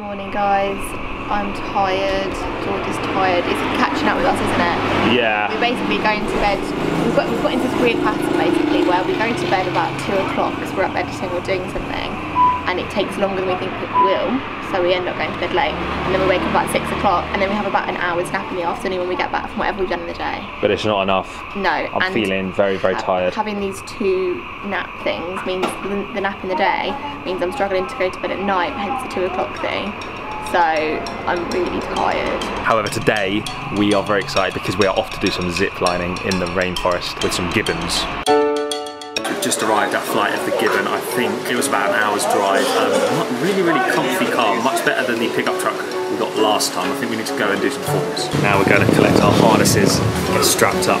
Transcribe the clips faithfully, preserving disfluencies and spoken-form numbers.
Morning guys, I'm tired, George is tired, it's catching up with us, isn't it? Yeah. We're basically going to bed, we've got, we've got into this weird pattern basically where we're going to bed about two o'clock because we're up editing or doing something and it takes longer than we think it will, so we end up going to bed late and then we wake up about six o'clock and then we have about an hour's nap in the afternoon when we get back from whatever we've done in the day. But it's not enough. No. I'm and feeling very, very ha tired. Having these two nap things means the nap in the day means I'm struggling to go to bed at night, hence the two o'clock thing. So I'm really tired. However, today we are very excited because we are off to do some zip lining in the rainforest with some gibbons. Just arrived at Flight of the Gibbon. I think it was about an hour's drive. Um, really, really comfy car, much better than the pickup truck we got last time. I think we need to go and do some forms. Now we're going to collect our harnesses and get strapped up.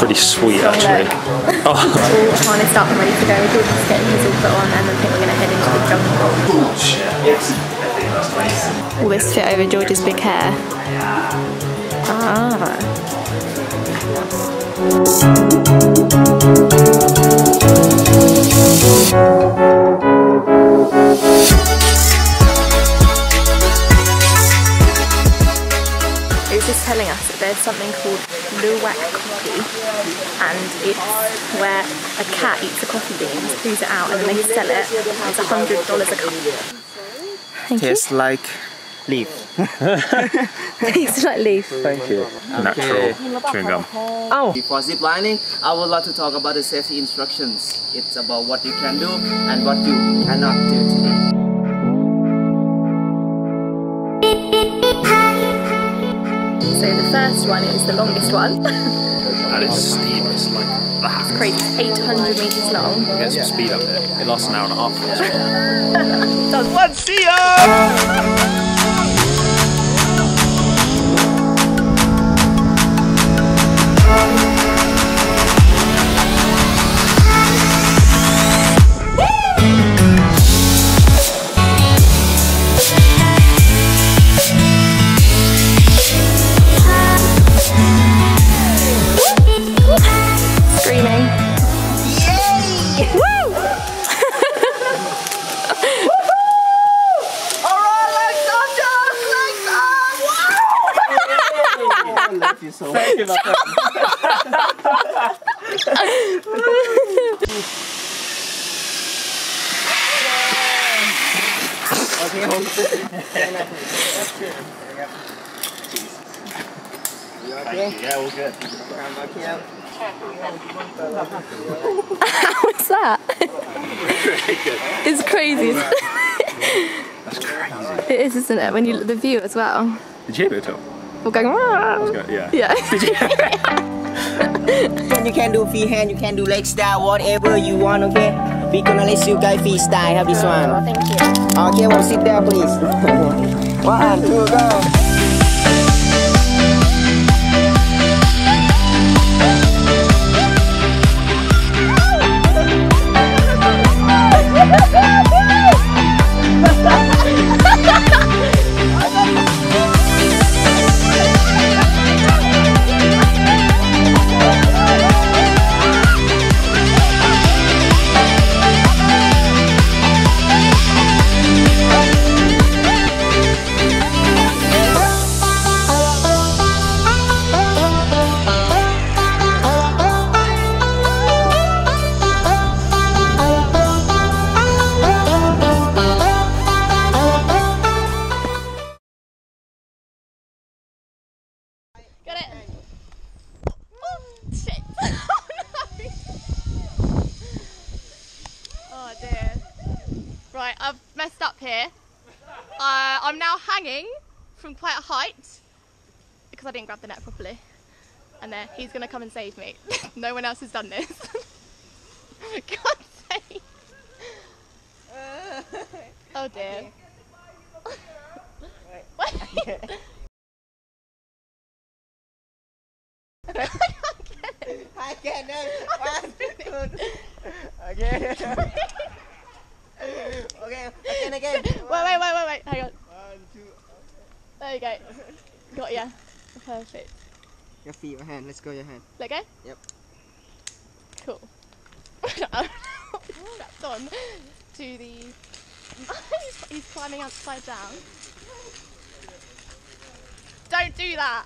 Pretty sweet so actually. We're all harnessed up and ready to go. We're just getting these all put on and I think we're going to head into the jungle. Oh shit, yes. All this fit over George's big hair. Ah. It was just telling us that there's something called Luwak Coffee, and it's where a cat eats the coffee beans, poos it out, and then they sell it. It's a hundred dollars a cup. Thank Tastes you. like leaf. Tastes like leaf. Thank you. Natural chewing gum. Oh. Before zip lining, I would like to talk about the safety instructions. It's about what you can do and what you cannot do today. So the first one is the longest one. That is steep. It's like that. It's crazy. It's eight hundred meters long. We get some speed up there. It lasts an hour and a half. That's one. See ya. Yeah, all good. What's that? It's crazy. That's crazy. It is, isn't it? When you look at the view as well. Did you hear it at all? We're going, going yeah. Yeah. Did you? You can do free hand, you can do leg style, whatever you want, okay? We're gonna let you guys freestyle. Have this one. Oh, thank you. Okay, well, sit there, please. One, two, go. From quite a height because I didn't grab the net properly, and then he's gonna come and save me. No one else has done this. God save. Oh dear. I can't get it. I can't know. Okay. Okay. Again, again. Wait, wait, wait, wait, wait. Hang on. There you go. Got ya. Perfect. Your feet, your hand. Let's go, your hand. Let go? Yep. Cool. That's on. to the... he's, he's climbing upside down. Don't do that!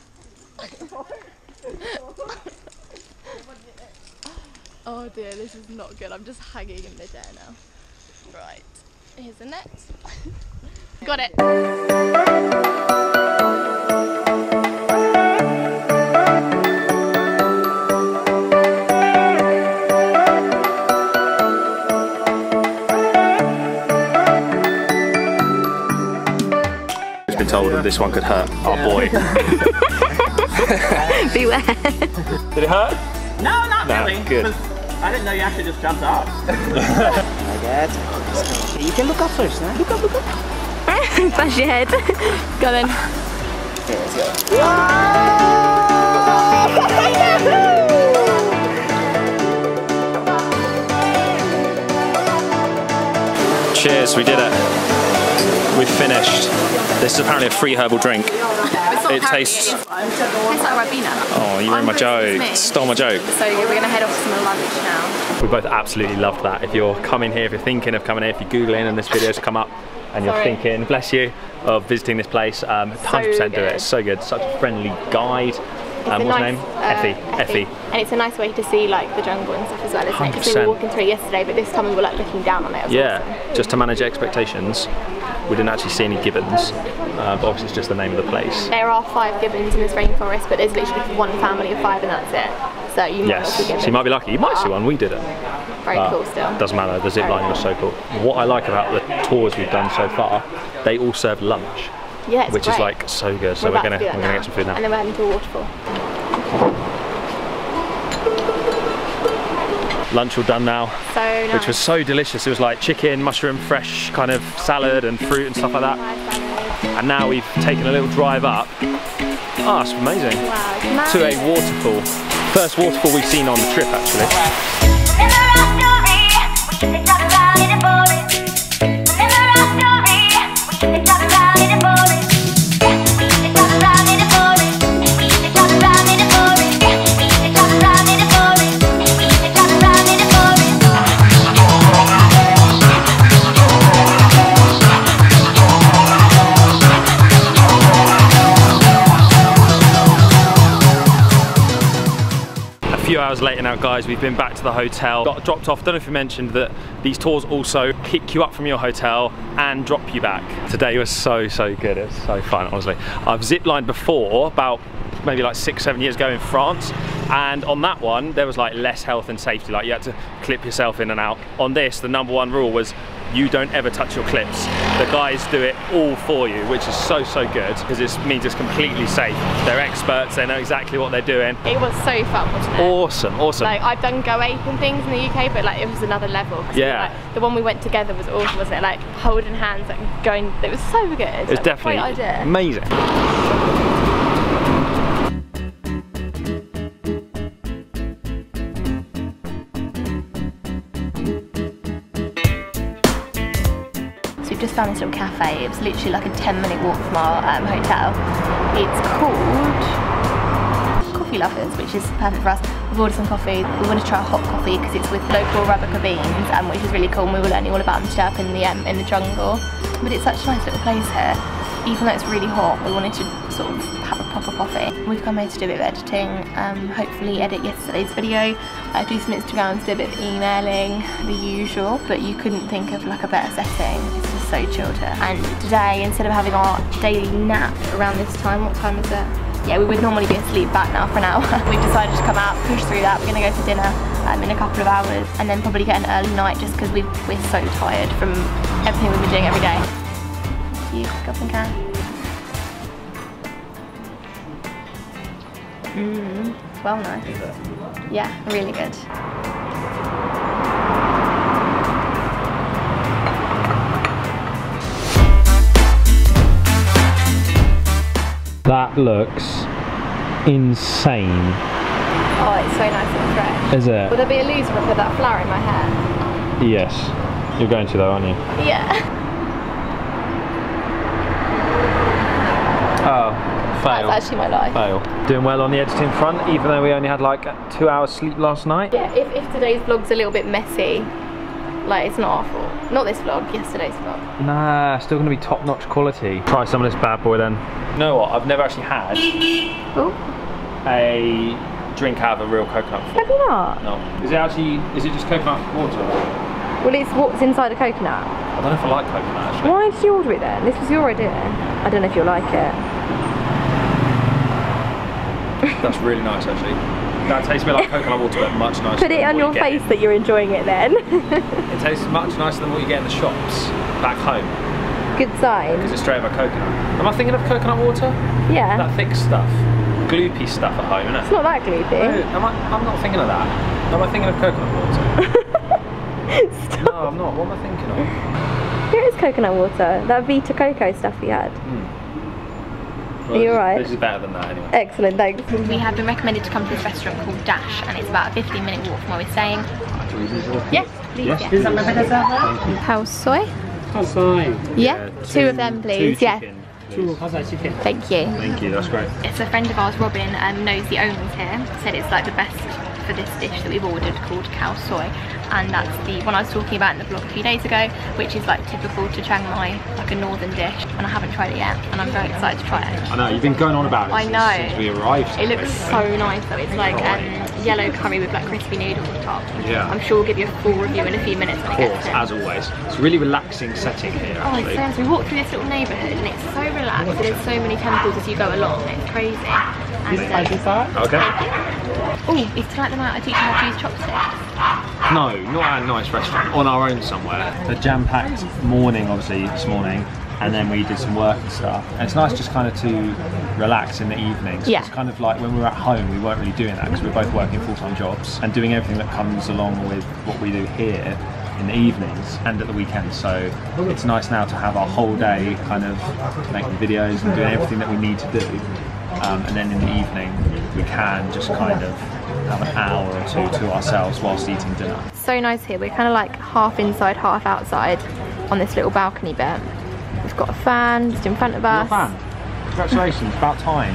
Oh dear, this is not good. I'm just hanging in midair now. Right, here's the net. Got it! Told him this one could hurt. Oh boy. Beware. Did it hurt? No, not no, really. Good. I didn't know you actually just jumped off. Like you can look up first, huh? Look up, look up. Bash your head. Go then. Okay, let's go. Whoa! Cheers, we did it. We finished. This is apparently a free herbal drink. It tastes... It's Arabina. Oh, you ruined my joke. Stole my joke. So we're going to head off to some lunch now. We both absolutely loved that. If you're coming here, if you're thinking of coming here, if you're Googling and this video's come up and you're Sorry. thinking, bless you, of visiting this place, um, one hundred percent so do it. It's so good. Such a friendly guide. Um, what's nice, her name? Uh, Effie. Effie. And it's a nice way to see like the jungle and stuff as well, isn't it? Because we were walking through it yesterday, but this time we were like looking down on it. It yeah, awesome. Just to manage expectations. We didn't actually see any gibbons, uh, but obviously it's just the name of the place. There are five gibbons in this rainforest, but there's literally one family of five and that's it. So you might yes. so you might be lucky. You might see one, we didn't. Very but cool still. Doesn't matter, the zip line was so cool. What I like about the tours we've done so far, they all serve lunch. Yeah, it's Which great. is like so good, so we're, we're gonna, to we're gonna get some food now. And then we're heading to a waterfall. Lunch all done now, so nice. Which was so delicious. It was like chicken, mushroom, fresh kind of salad and fruit and stuff like that. And now we've taken a little drive up. Ah, oh, it's amazing. Wow, it's amazing. To a waterfall. First waterfall we've seen on the trip actually. Hours later now, guys, we've been back to the hotel. Got dropped off. Don't know if you mentioned that these tours also pick you up from your hotel and drop you back. Today was so so good. It was so fun, honestly. I've ziplined before, about maybe like six seven years ago in France, and on that one there was like less health and safety. Like you had to clip yourself in and out. On this, the number one rule was you don't ever touch your clips. The guys do it all for you, which is so, so good, because it means it's completely safe. They're experts, they know exactly what they're doing. It was so fun, wasn't it? Awesome, awesome. Like, I've done Go Ape and things in the U K, but like, it was another level. Yeah. Like, the one we went together was awesome, wasn't it? Like, holding hands, like, going, it was so good. It was like, definitely great idea. Amazing. Just found this little cafe. It was literally like a ten minute walk from our um, hotel. It's called Coffee Lovers, which is perfect for us. We've ordered some coffee. We want to try a hot coffee because it's with local Arabica beans, um, which is really cool. And we were learning all about them today up in the um, in the jungle. But it's such a nice little place here. Even though it's really hot, we wanted to sort of have a proper coffee. We've come here to do a bit of editing. Um, hopefully, edit yesterday's video. I do some Instagrams, do a bit of emailing, the usual. But you couldn't think of like a better setting. So chilled here. And today, instead of having our daily nap around this time, what time is it? Yeah, we would normally be asleep back now for an hour. We've decided to come out, push through that. We're gonna go to dinner um, in a couple of hours and then probably get an early night just because we're so tired from everything we've been doing every day. Thank you, cup and can. Mmm, it's well nice. Yeah, really good. That looks insane. Oh, it's so nice and fresh. Is it? Will there be a loser if I put that flower in my hair? Yes. You're going to though, aren't you? Yeah. Oh, fail. That's actually my life. Fail. Doing well on the editing front, even though we only had like two hours sleep last night. Yeah, if, if today's vlog's a little bit messy, Like, it's not awful. Not this vlog, yesterday's vlog. Nah, still gonna be top-notch quality. Try some of this bad boy then. You know what, I've never actually had Ooh. a drink out of a real coconut before. Have you not? No. Is it actually, is it just coconut water? Well, it's what's inside a coconut. I don't know if I like coconut actually. Why did you order it then? This was your idea. I don't know if you'll like it. That's really nice actually. That tastes a bit like coconut water, but much nicer. Put it on your face that you're enjoying it then. It tastes much nicer than what you get in the shops back home. Good sign. Because it's straight out of coconut. Am I thinking of coconut water? Yeah. That thick stuff. Gloopy stuff at home, isn't it? It's not that gloopy. No, am I, I'm not thinking of that. Am I thinking of coconut water? No, I'm not. What am I thinking of? Here is coconut water. That Vita Coco stuff we had. Mm. Well, are you alright? This is better than that anyway. Excellent, thanks. We have been recommended to come to this restaurant called Dash, and it's about a fifteen minute walk from where we're staying. Yes, please. Yes. Yes. Khao Soi? Khao Soi. Yeah, yeah, two, two of them please. Two chicken, yeah. Please. Two Khao Soi chicken. Thank you. Thank you, that's great. It's a friend of ours, Robin, um, knows the owners here, said it's like the best for this dish that we've ordered called Khao Soi, and that's the one I was talking about in the vlog a few days ago, which is like typical to Chiang Mai, like a northern dish, and I haven't tried it yet and I'm very excited to try it. I know, you've been going on about it I know. since we arrived. It looks so nice though, it's like um, yellow curry with like crispy noodles on top. Yeah. I'm sure we'll give you a full review in a few minutes. Of course, as always. It's a really relaxing setting here actually. Oh, it's so nice. We walked through this little neighbourhood and it's so relaxed, and there's so many temples as you go along, it's crazy. And, uh, okay. Oh, it's tonight the night I teach you how to use chopsticks. No, not at a nice restaurant, on our own somewhere. A jam-packed morning, obviously, this morning, and then we did some work and stuff. And it's nice just kind of to relax in the evenings. Yeah. It's kind of like when we were at home, we weren't really doing that because we were both working full-time jobs and doing everything that comes along with what we do here in the evenings and at the weekends. So it's nice now to have our whole day kind of making videos and doing everything that we need to do. Um, and then in the evening, we can just kind of have an hour or two to ourselves whilst eating dinner. So nice here. We're kind of like half inside, half outside on this little balcony bit. We've got a fan just in front of us. You're a fan? Congratulations, about time.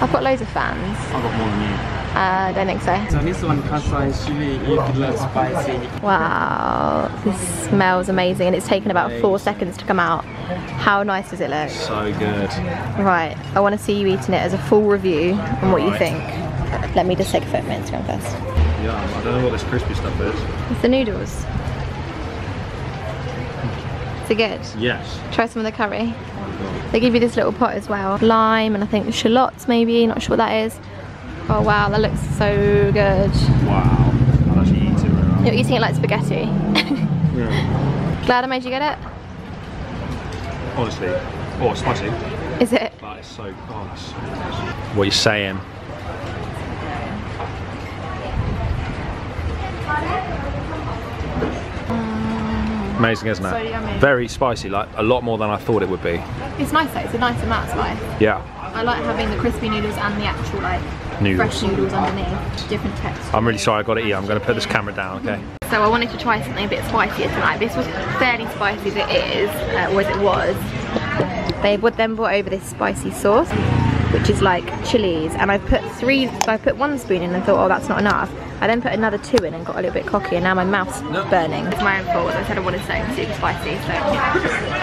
I've got loads of fans. I've got more than you. Uh, I don't think so. So this one has spicy. Wow, this smells amazing, and it's taken about four seconds to come out. How nice does it look? So good. Right, I want to see you eating it as a full review on what right. you think. Let me just take a photo of my Instagram first. Yeah, I don't know what this crispy stuff is. It's the noodles. Is it good? Yes. Try some of the curry. They give you this little pot as well. Lime and I think shallots maybe, not sure what that is. Oh wow, that looks so good. Wow, I'll actually eat it right now. You're eating it like spaghetti. Yeah. Glad I made you get it? Honestly, oh it's spicy. Is it? But it's so, oh that's so nice. What are you saying? Mm. Amazing, isn't it? So yummy. Very spicy, like a lot more than I thought it would be. It's nice though, it's a nice amount of spice. Yeah. I like having the crispy noodles and the actual like Noodles. Fresh noodles underneath, different textures. I'm really sorry, I gotta eat. I'm gonna put this camera down, okay? So I wanted to try something a bit spicier tonight. This was fairly spicy as it is, uh, or as it was. They then brought over this spicy sauce, which is like chilies, and I put three, I put one spoon in and thought, oh, that's not enough. I then put another two in and got a little bit cocky, and now my mouth's no. burning. It's my own fault, I said I wanted something super spicy, so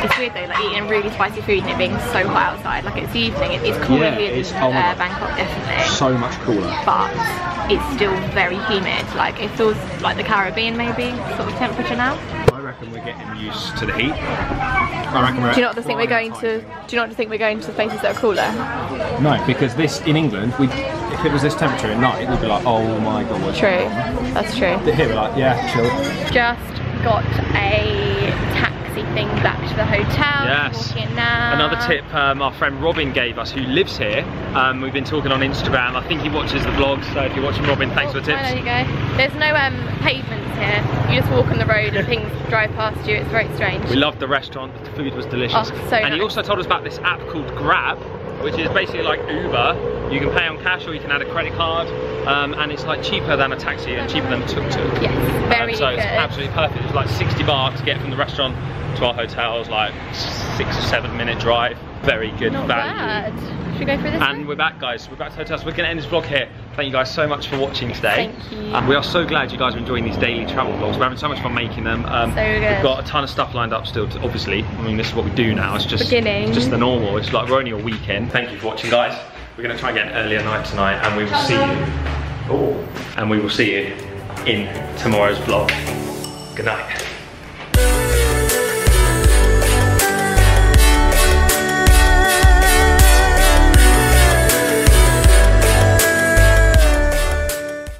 it's weird though, like eating really spicy food and it being so hot outside. Like it's evening, it's cooler yeah, here than oh uh, Bangkok, definitely. So much cooler. But it's still very humid, like it feels like the Caribbean maybe, sort of temperature now. I reckon we're getting used to the heat. I reckon we're do you not think we're going to? Do you not think we're going to the places that are cooler? No, because this in England, we if it was this temperature at night, we'd be like, oh my god, what's True, that's true. Here we're like, yeah, chill. Just got a taxi thing back to the hotel. Yes. Walking in now. Another tip um, our friend Robin gave us, who lives here. Um, we've been talking on Instagram. I think he watches the vlogs, so if you're watching Robin, thanks oh, for the tips. There you go. There's no um, pavements here. You just walk on the road and things drive past you. It's very strange. We loved the restaurant. The food was delicious. Oh, so and nice. He also told us about this app called Grab, which is basically like Uber. You can pay on cash or you can add a credit card. Um, and it's like cheaper than a taxi and cheaper than a tuk-tuk. Yes, very um, so good. So it's absolutely perfect. It's like sixty baht to get from the restaurant to our hotel. It's like six or seven minute drive. Very good Not value. Bad. Should we go for this And one? We're back, guys. We're back to the hotel. So we're going to end this vlog here. Thank you guys so much for watching today. Thank you. Um, we are so glad you guys are enjoying these daily travel vlogs. We're having so much fun making them. Um, so good. We've got a ton of stuff lined up still, to, obviously. I mean, this is what we do now. It's just, it's just the normal. It's like we're only a weekend. Thank you for watching, guys. We're going to try and get an earlier night tonight, and we will Hello. see you. Oh. And we will see you in tomorrow's vlog. Good night.